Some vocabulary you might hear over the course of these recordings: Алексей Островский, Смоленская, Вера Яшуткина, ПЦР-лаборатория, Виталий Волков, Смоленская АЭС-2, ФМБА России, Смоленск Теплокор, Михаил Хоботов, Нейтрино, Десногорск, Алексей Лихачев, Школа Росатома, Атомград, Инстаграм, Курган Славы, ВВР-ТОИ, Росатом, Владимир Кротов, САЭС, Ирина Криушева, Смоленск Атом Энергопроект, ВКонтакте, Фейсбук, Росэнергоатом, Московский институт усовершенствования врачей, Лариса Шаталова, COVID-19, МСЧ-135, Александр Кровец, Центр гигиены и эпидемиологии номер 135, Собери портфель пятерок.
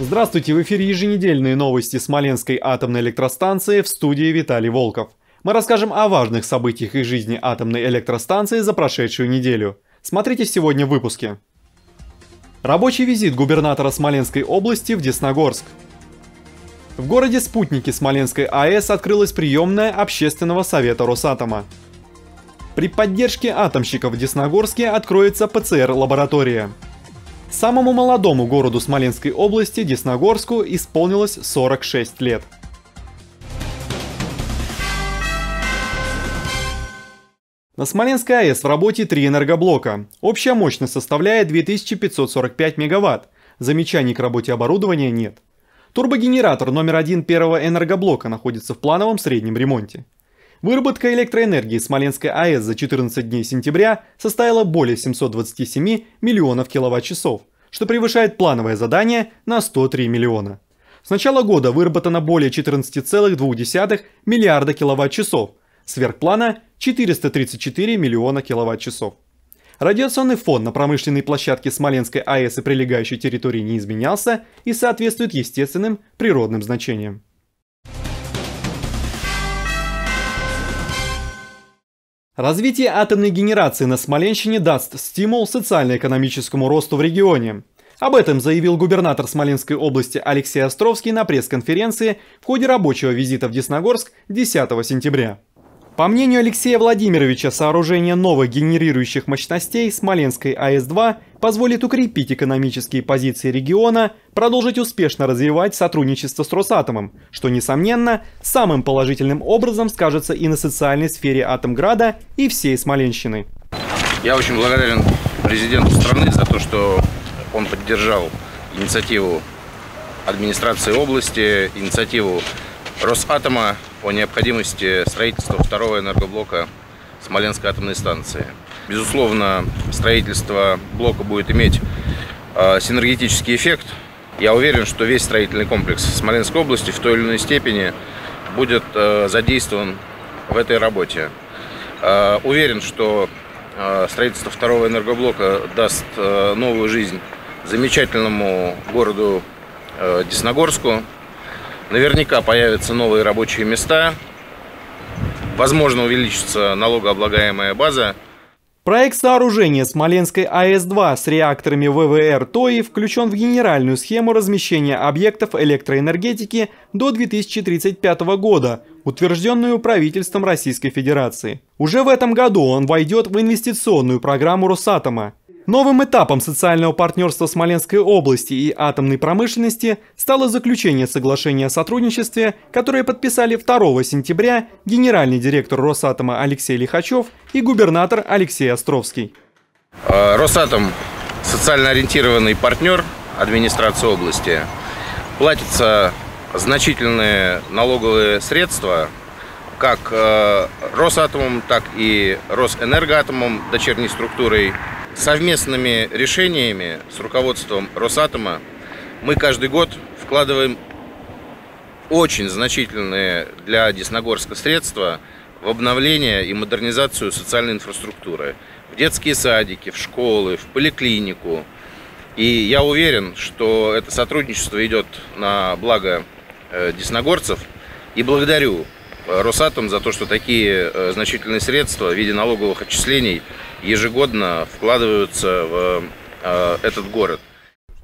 Здравствуйте, в эфире еженедельные новости Смоленской атомной электростанции, в студии Виталий Волков. Мы расскажем о важных событиях из жизни атомной электростанции за прошедшую неделю. Смотрите сегодня в выпуске. Рабочий визит губернатора Смоленской области в Десногорск. В городе Спутники Смоленской АЭС открылась приемная Общественного совета Росатома. При поддержке атомщиков в Десногорске откроется ПЦР-лаборатория. Самому молодому городу Смоленской области, Десногорску, исполнилось 46 лет. На Смоленской АЭС в работе 3 энергоблока. Общая мощность составляет 2545 мегаватт. Замечаний к работе оборудования нет. Турбогенератор номер 1 первого энергоблока находится в плановом среднем ремонте. Выработка электроэнергии Смоленской АЭС за 14 дней сентября составила более 727 миллионов киловатт-часов, что превышает плановое задание на 103 миллиона. С начала года выработано более 14,2 миллиарда киловатт-часов, сверх плана 434 миллиона киловатт-часов. Радиационный фон на промышленной площадке Смоленской АЭС и прилегающей территории не изменялся и соответствует естественным природным значениям. Развитие атомной генерации на Смоленщине даст стимул социально-экономическому росту в регионе. Об этом заявил губернатор Смоленской области Алексей Островский на пресс-конференции в ходе рабочего визита в Десногорск 10 сентября. По мнению Алексея Владимировича, сооружение новых генерирующих мощностей Смоленской АЭС-2 позволит укрепить экономические позиции региона, продолжить успешно развивать сотрудничество с Росатомом, что, несомненно, самым положительным образом скажется и на социальной сфере Атомграда и всей Смоленщины. Я очень благодарен президенту страны за то, что он поддержал инициативу администрации области, инициативу Росатома о необходимости строительства второго энергоблока Смоленской атомной станции. Безусловно, строительство блока будет иметь синергетический эффект. Я уверен, что весь строительный комплекс Смоленской области в той или иной степени будет задействован в этой работе. Уверен, что строительство второго энергоблока даст новую жизнь замечательному городу Десногорску. Наверняка появятся новые рабочие места, возможно, увеличится налогооблагаемая база. Проект сооружения Смоленской АЭС-2 с реакторами ВВР-ТОИ включен в генеральную схему размещения объектов электроэнергетики до 2035 года, утвержденную правительством Российской Федерации. Уже в этом году он войдет в инвестиционную программу Росатома. Новым этапом социального партнерства Смоленской области и атомной промышленности стало заключение соглашения о сотрудничестве, которое подписали 2 сентября генеральный директор Росатома Алексей Лихачев и губернатор Алексей Островский. Росатом – социально ориентированный партнер администрации области. Платятся значительные налоговые средства как Росатомом, так и Росэнергоатомом, дочерней структурой. Совместными решениями с руководством Росатома мы каждый год вкладываем очень значительные для Десногорска средства в обновление и модернизацию социальной инфраструктуры. В детские садики, в школы, в поликлинику. И я уверен, что это сотрудничество идет на благо десногорцев. И благодарю Росатом за то, что такие значительные средства в виде налоговых отчислений ежегодно вкладываются в этот город.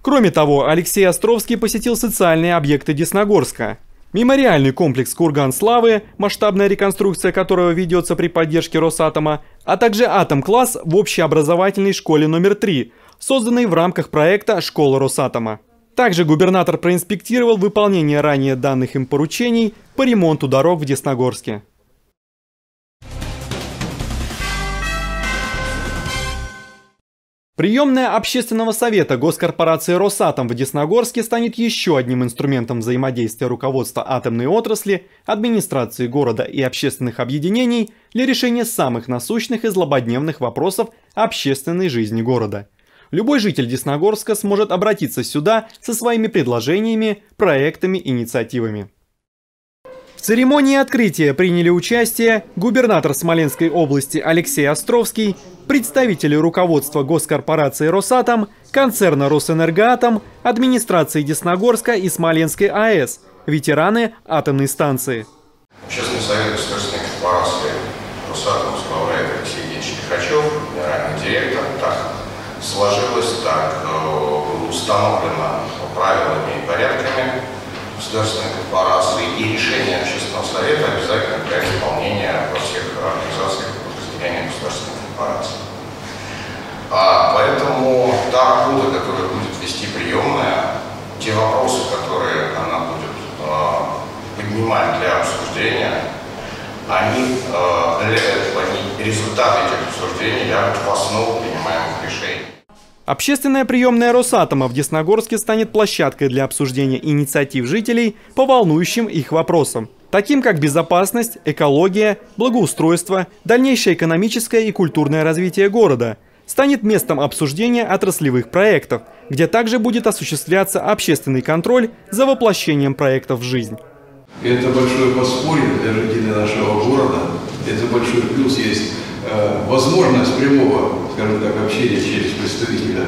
Кроме того, Алексей Островский посетил социальные объекты Десногорска. Мемориальный комплекс «Курган Славы», масштабная реконструкция которого ведется при поддержке Росатома, а также «Атом-класс» в общеобразовательной школе номер 3, созданной в рамках проекта «Школа Росатома». Также губернатор проинспектировал выполнение ранее данных им поручений по ремонту дорог в Десногорске. Приемная Общественного совета Госкорпорации «Росатом» в Десногорске станет еще одним инструментом взаимодействия руководства атомной отрасли, администрации города и общественных объединений для решения самых насущных и злободневных вопросов общественной жизни города. Любой житель Десногорска сможет обратиться сюда со своими предложениями, проектами, инициативами. В церемонии открытия приняли участие губернатор Смоленской области Алексей Островский, Представители руководства госкорпорации «Росатом», концерна «Росэнергоатом», администрации Десногорска и Смоленской АЭС, ветераны атомной станции. Честный совет государственной корпорации «Росатом» возглавляет Алексей Лихачев, генеральный директор. Так сложилось, так установлено правилами и порядками государственной корпорации, и решение общественного совета обязательно для исполнения во всех организациях подразделения государственной корпорации. Поэтому та работа, которая будет вести приемная, те вопросы, которые она будет поднимать для обсуждения, они результаты этих обсуждений лягут в основу принимаемых решений. Общественная приемная «Росатома» в Десногорске станет площадкой для обсуждения инициатив жителей по волнующим их вопросам, таким как безопасность, экология, благоустройство, дальнейшее экономическое и культурное развитие города. Станет местом обсуждения отраслевых проектов, где также будет осуществляться общественный контроль за воплощением проектов в жизнь. Это большое подспорье для жителей нашего города, это большой плюс есть. Возможность прямого, скажем так, общения через представителя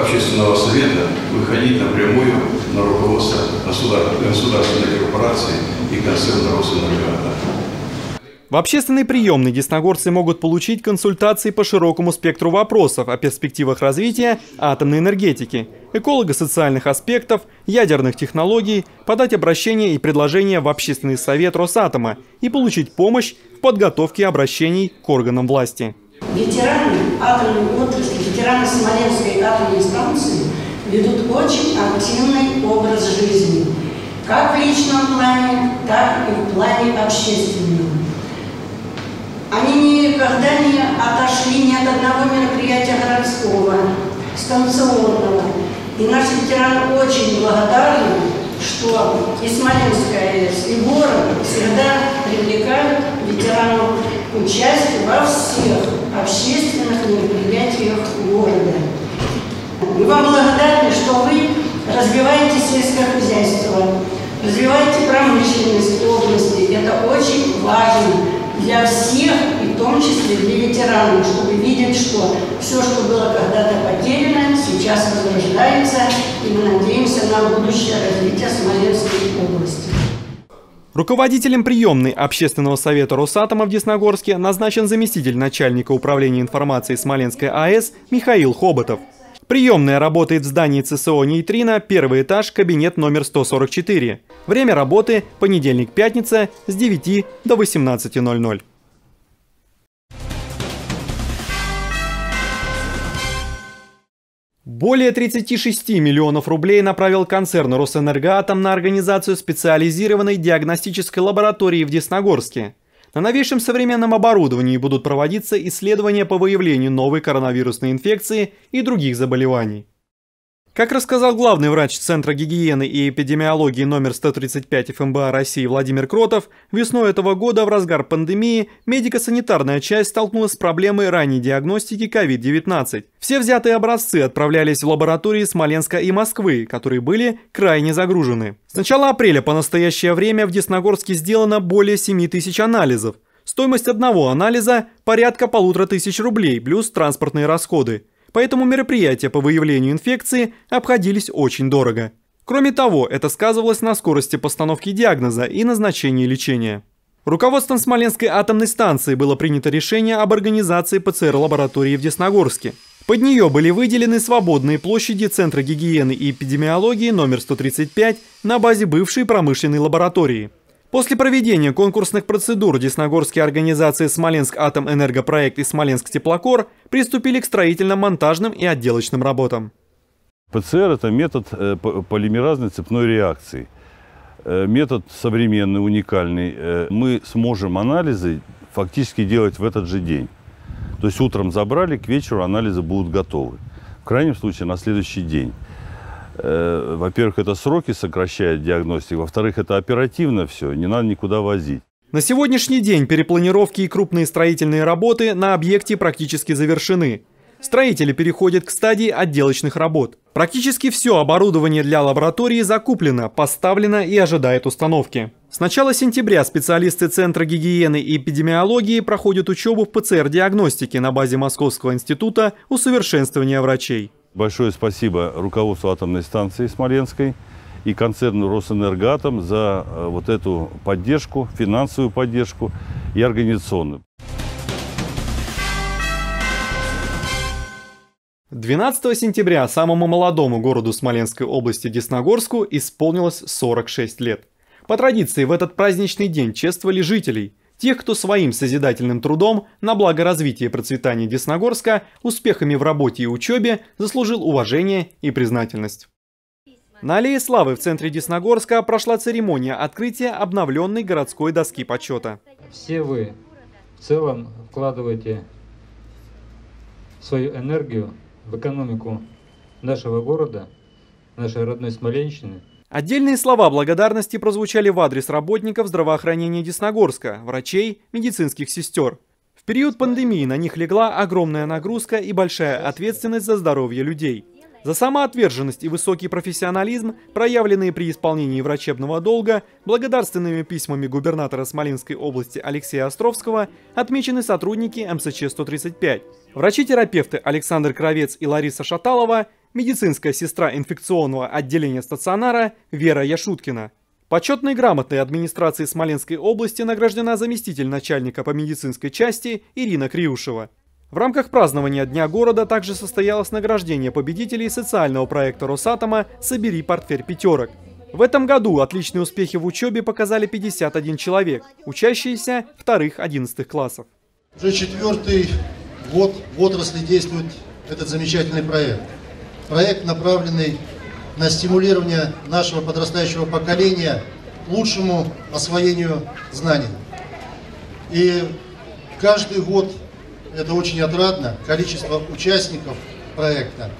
общественного совета, выходить напрямую на руководство государственной корпорации и концерна «Росэнергоатом». В общественной приемной десногорцы могут получить консультации по широкому спектру вопросов о перспективах развития атомной энергетики, эколого-социальных аспектов, ядерных технологий, подать обращения и предложения в Общественный совет Росатома и получить помощь в подготовке обращений к органам власти. Ветераны атомной отрасли, ветераны Смоленской атомной станции ведут очень активный образ жизни, как в личном плане, так и в плане общественном. Они никогда не отошли ни от одного мероприятия городского, станционного. И наши ветераны очень благодарны, что и Смоленская АЭС, и город всегда привлекают ветеранов к участию во всех общественных мероприятиях города. Мы вам благодарны, что вы развиваете сельское хозяйство, развиваете промышленность области. Это очень важно для всех, и в том числе для ветеранов, чтобы видеть, что все, что было когда-то потеряно, сейчас возрождается, и мы надеемся на будущее развитие Смоленской области. Руководителем приемной Общественного совета Росатома в Десногорске назначен заместитель начальника управления информацией Смоленской АЭС Михаил Хоботов. Приемная работает в здании ЦСО «Нейтрино», первый этаж, кабинет номер 144. Время работы – понедельник-пятница с 9 до 18:00. Более 36 миллионов рублей направил концерн «Росэнергоатом» на организацию специализированной диагностической лаборатории в Десногорске. На новейшем современном оборудовании будут проводиться исследования по выявлению новой коронавирусной инфекции и других заболеваний. Как рассказал главный врач Центра гигиены и эпидемиологии номер 135 ФМБА России Владимир Кротов, весной этого года в разгар пандемии медико-санитарная часть столкнулась с проблемой ранней диагностики COVID-19. Все взятые образцы отправлялись в лаборатории Смоленска и Москвы, которые были крайне загружены. С начала апреля по настоящее время в Десногорске сделано более 7000 анализов. Стоимость одного анализа порядка 1500 рублей плюс транспортные расходы. Поэтому мероприятия по выявлению инфекции обходились очень дорого. Кроме того, это сказывалось на скорости постановки диагноза и назначения лечения. Руководством Смоленской атомной станции было принято решение об организации ПЦР-лаборатории в Десногорске. Под нее были выделены свободные площади Центра гигиены и эпидемиологии номер 135 на базе бывшей промышленной лаборатории. После проведения конкурсных процедур десногорские организации «Смоленск Атом Энергопроект» и «Смоленск Теплокор» приступили к строительно-монтажным и отделочным работам. ПЦР – это метод полимеразной цепной реакции. Метод современный, уникальный. Мы сможем анализы фактически делать в этот же день. То есть утром забрали, к вечеру анализы будут готовы. В крайнем случае на следующий день. Во-первых, это сроки сокращает диагностику, во-вторых, это оперативно все, не надо никуда возить. На сегодняшний день перепланировки и крупные строительные работы на объекте практически завершены. строители переходят к стадии отделочных работ. Практически все оборудование для лаборатории закуплено, поставлено и ожидает установки. С начала сентября специалисты Центра гигиены и эпидемиологии проходят учебу в ПЦР-диагностике на базе Московского института усовершенствования врачей. Большое спасибо руководству атомной станции Смоленской и концерну «Росэнергоатом» за вот эту поддержку, финансовую поддержку и организационную. 12 сентября самому молодому городу Смоленской области Десногорску исполнилось 46 лет. По традиции в этот праздничный день чествовали жителей, тех, кто своим созидательным трудом на благо развития и процветания Десногорска, успехами в работе и учебе заслужил уважение и признательность. На Аллее Славы в центре Десногорска прошла церемония открытия обновленной городской доски почета. Все вы в целом вкладываете свою энергию в экономику нашего города, нашей родной Смоленщины. Отдельные слова благодарности прозвучали в адрес работников здравоохранения Десногорска, врачей, медицинских сестер. В период пандемии на них легла огромная нагрузка и большая ответственность за здоровье людей. За самоотверженность и высокий профессионализм, проявленные при исполнении врачебного долга, благодарственными письмами губернатора Смоленской области Алексея Островского отмечены сотрудники МСЧ-135. Врачи-терапевты Александр Кровец и Лариса Шаталова, медицинская сестра инфекционного отделения стационара Вера Яшуткина. Почетной грамотой администрации Смоленской области награждена заместитель начальника по медицинской части Ирина Криушева. В рамках празднования Дня города также состоялось награждение победителей социального проекта «Росатома» «Собери портфель пятерок». В этом году отличные успехи в учебе показали 51 человек, учащиеся 2-11 классов. Уже четвертый год в отрасли действует этот замечательный проект. Проект, направленный на стимулирование нашего подрастающего поколения к лучшему освоению знаний. И каждый год... Это очень отрадно. Количество участников проекта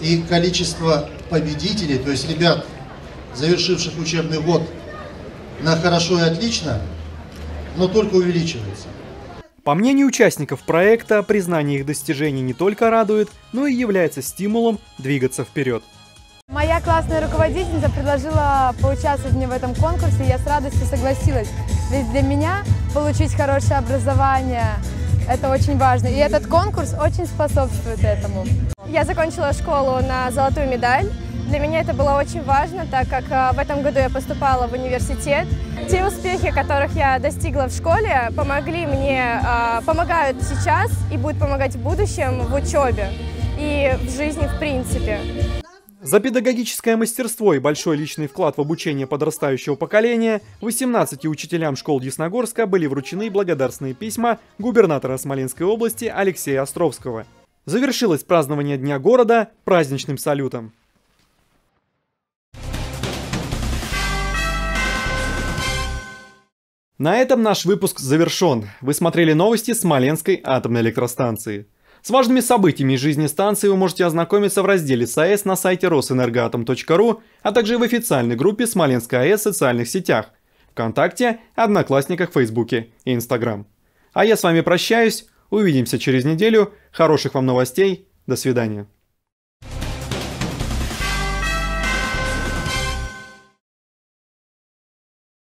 и количество победителей, то есть ребят, завершивших учебный год на хорошо и отлично, но только увеличивается. По мнению участников проекта, признание их достижений не только радует, но и является стимулом двигаться вперед. Моя классная руководительница предложила поучаствовать мне в этом конкурсе, и я с радостью согласилась. Ведь для меня получить хорошее образование – это очень важно, и этот конкурс очень способствует этому. Я закончила школу на золотую медаль. Для меня это было очень важно, так как в этом году я поступала в университет. Те успехи, которых я достигла в школе, помогли мне, помогают сейчас и будут помогать в будущем в учебе и в жизни в принципе. За педагогическое мастерство и большой личный вклад в обучение подрастающего поколения 18 учителям школ Десногорска были вручены благодарственные письма губернатора Смоленской области Алексея Островского. Завершилось празднование Дня города праздничным салютом. На этом наш выпуск завершен. Вы смотрели новости Смоленской атомной электростанции. С важными событиями из жизни станции вы можете ознакомиться в разделе САЭС на сайте росэнергоатом.ру, а также в официальной группе Смоленская АЭС в социальных сетях ВКонтакте, Одноклассниках, Фейсбуке и Инстаграм. А я с вами прощаюсь, увидимся через неделю, хороших вам новостей, до свидания.